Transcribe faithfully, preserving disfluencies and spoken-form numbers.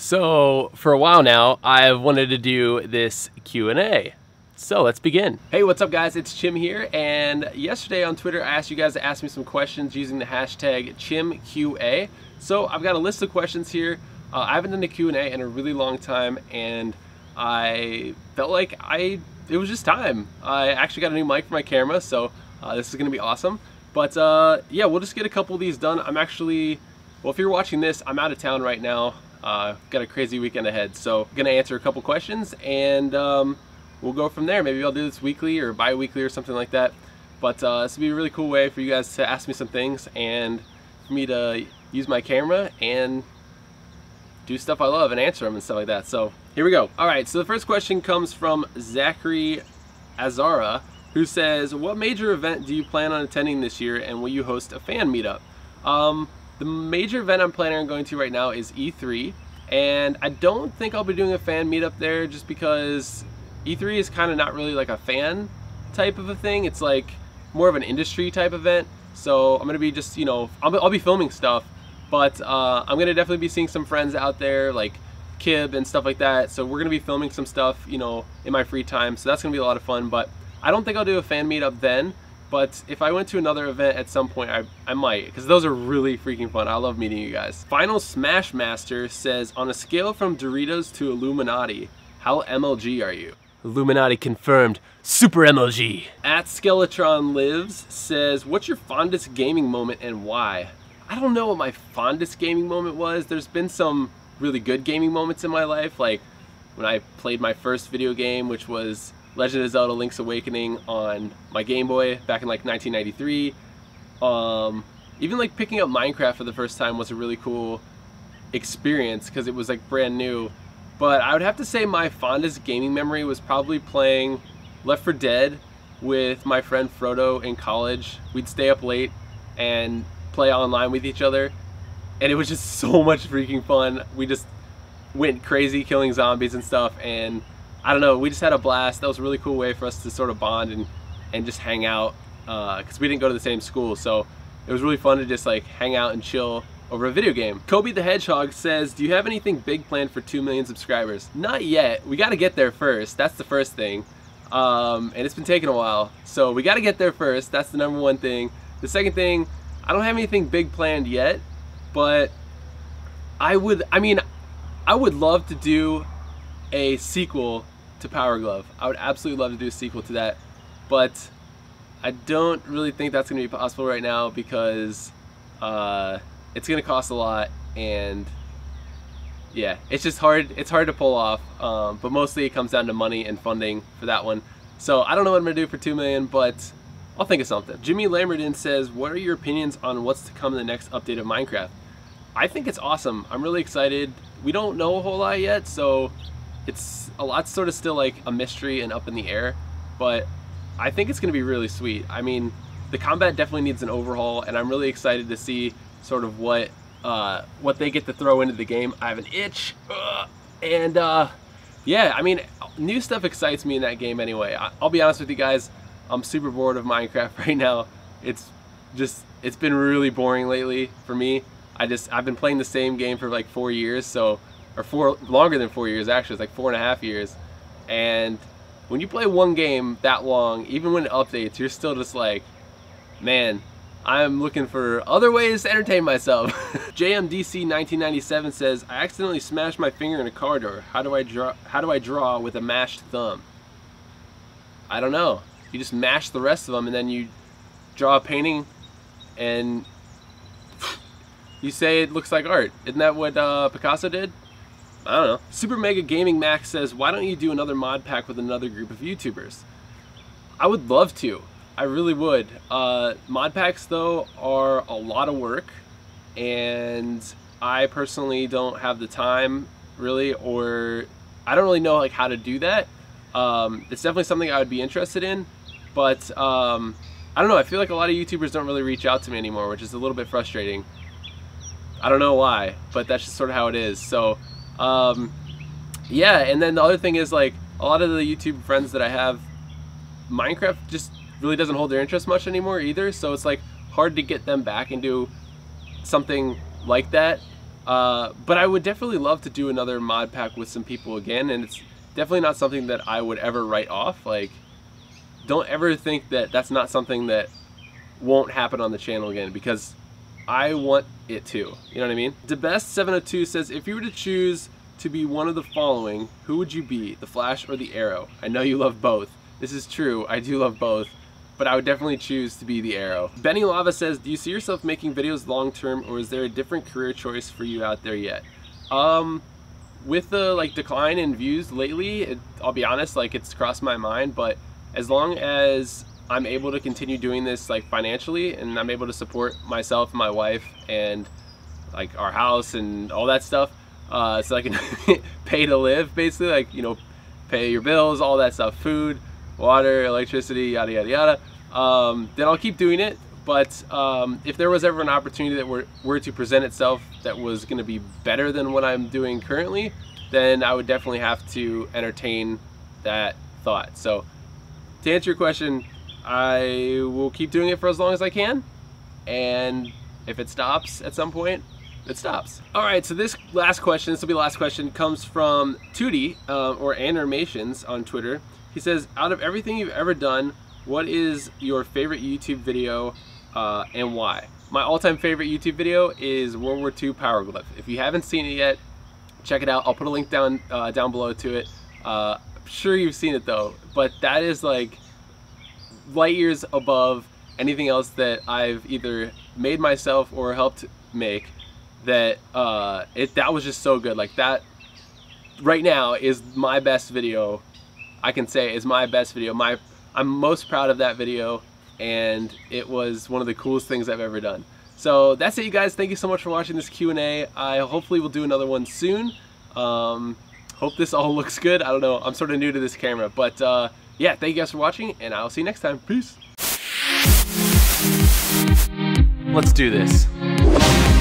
So for a while now, I've wanted to do this Q and A. So let's begin. Hey, what's up guys? It's Chim here. And yesterday on Twitter, I asked you guys to ask me some questions using the hashtag Chim Q A. So I've got a list of questions here. Uh, I haven't done a Q and A in a really long time, and I felt like I it was just time. I actually got a new mic for my camera, so uh, this is gonna be awesome. But uh, yeah, we'll just get a couple of these done. I'm actually, well, if you're watching this, I'm out of town right now. Uh, got a crazy weekend ahead, so I'm gonna answer a couple questions and um, we'll go from there. Maybe I'll do this weekly or bi-weekly or something like that. But uh, this would be a really cool way for you guys to ask me some things and for me to use my camera and do stuff I love and answer them and stuff like that. So here we go. All right, so the first question comes from Zachary Azara, who says, what major event do you plan on attending this year, and will you host a fan meetup? Um, The major event I'm planning on going to right now is E three, and I don't think I'll be doing a fan meetup there just because E three is kind of not really like a fan type of a thing. It's like more of an industry type event. So I'm going to be just, you know, I'll be, I'll be filming stuff, but uh, I'm going to definitely be seeing some friends out there like Kib and stuff like that. So we're going to be filming some stuff, you know, in my free time. So that's going to be a lot of fun, but I don't think I'll do a fan meetup then. But if I went to another event at some point, I, I might, because those are really freaking fun. I love meeting you guys. Final Smash Master says, on a scale from Doritos to Illuminati, how M L G are you? Illuminati confirmed, super M L G. At Skeletron Lives says, what's your fondest gaming moment and why? I don't know what my fondest gaming moment was. There's been some really good gaming moments in my life, like when I played my first video game, which was Legend of Zelda Link's Awakening on my Game Boy back in like nineteen ninety-three. Um, even like picking up Minecraft for the first time was a really cool experience because it was like brand new. But I would have to say my fondest gaming memory was probably playing Left four Dead with my friend Frodo in college. We'd stay up late and play online with each other, and it was just so much freaking fun. We just went crazy killing zombies and stuff, and I don't know, we just had a blast. That was a really cool way for us to sort of bond and, and just hang out, because uh, we didn't go to the same school, so it was really fun to just like hang out and chill over a video game. Kobe the Hedgehog says, do you have anything big planned for two million subscribers? Not yet. We gotta get there first. That's the first thing. Um, and it's been taking a while, so we gotta get there first. That's the number one thing. The second thing, I don't have anything big planned yet, but I would, I mean, I would love to do a sequel to Power Glove. I would absolutely love to do a sequel to that, but I don't really think that's going to be possible right now because uh, it's going to cost a lot, and yeah, it's just hard. It's hard to pull off. Um, but mostly it comes down to money and funding for that one. So I don't know what I'm going to do for two million, but I'll think of something. Jimmy Lamberdin says, "What are your opinions on what's to come in the next update of Minecraft?" I think it's awesome. I'm really excited. We don't know a whole lot yet, so it's a lot sort of still like a mystery and up in the air, but I think it's gonna be really sweet. I mean, the combat definitely needs an overhaul, and I'm really excited to see sort of what uh, what they get to throw into the game. I have an itch, Ugh. and uh, yeah, I mean, new stuff excites me in that game anyway. I'll be honest with you guys, I'm super bored of Minecraft right now. It's just, it's been really boring lately for me. I just, I've been playing the same game for like four years, so or four, longer than four years actually, it's like four and a half years. And when you play one game that long, even when it updates, you're still just like, man, I'm looking for other ways to entertain myself. J M D C nineteen ninety-seven says, I accidentally smashed my finger in a car door. How do I draw, how do I draw with a mashed thumb? I don't know. You just mash the rest of them and then you draw a painting and you say it looks like art. Isn't that what uh, Picasso did? I don't know. Super Mega Gaming Max says, why don't you do another mod pack with another group of YouTubers? I would love to. I really would. Uh, mod packs, though, are a lot of work, and I personally don't have the time, really, or I don't really know like how to do that. Um, it's definitely something I would be interested in, but um, I don't know. I feel like a lot of YouTubers don't really reach out to me anymore, which is a little bit frustrating. I don't know why, but that's just sort of how it is. So. Um, yeah, and then the other thing is like a lot of the YouTube friends that I have, Minecraft just really doesn't hold their interest much anymore either, so it's like hard to get them back into something like that Uh, but I would definitely love to do another mod pack with some people again, and it's definitely not something that I would ever write off. Like, don't ever think that that's not something that won't happen on the channel again, because I want it to. You know what I mean? DeBest seven oh two says, if you were to choose to be one of the following, who would you be, the Flash or the Arrow? I know you love both. This is true, I do love both, but I would definitely choose to be the Arrow. Benny Lava says, do you see yourself making videos long term, or is there a different career choice for you out there yet? Um, with the like decline in views lately, it, I'll be honest, like it's crossed my mind, but as long as I'm able to continue doing this like financially, and I'm able to support myself, my wife, and like our house and all that stuff, uh, so I can pay to live basically, like, you know, pay your bills, all that stuff, food, water, electricity, yada yada yada, um, then I'll keep doing it. But um, if there was ever an opportunity that were, were to present itself that was going to be better than what I'm doing currently, then I would definitely have to entertain that thought. So to answer your question, I will keep doing it for as long as I can, and if it stops at some point, it stops. All right, so this last question, this will be the last question, comes from Tootie, uh, or Animations on Twitter. He says, out of everything you've ever done, what is your favorite YouTube video uh, and why? My all-time favorite YouTube video is World War Two Power Glove. If you haven't seen it yet, check it out. I'll put a link down uh, down below to it. Uh, I'm sure you've seen it though, but that is like light years above anything else that I've either made myself or helped make. That uh, it that was just so good. Like that right now is my best video. I can say is my best video. My, I'm most proud of that video, and it was one of the coolest things I've ever done. So that's it, you guys. Thank you so much for watching this Q and A. I hopefully will do another one soon. Um, hope this all looks good. I don't know. I'm sort of new to this camera, but uh, yeah, thank you guys for watching, and I'll see you next time. Peace. Let's do this.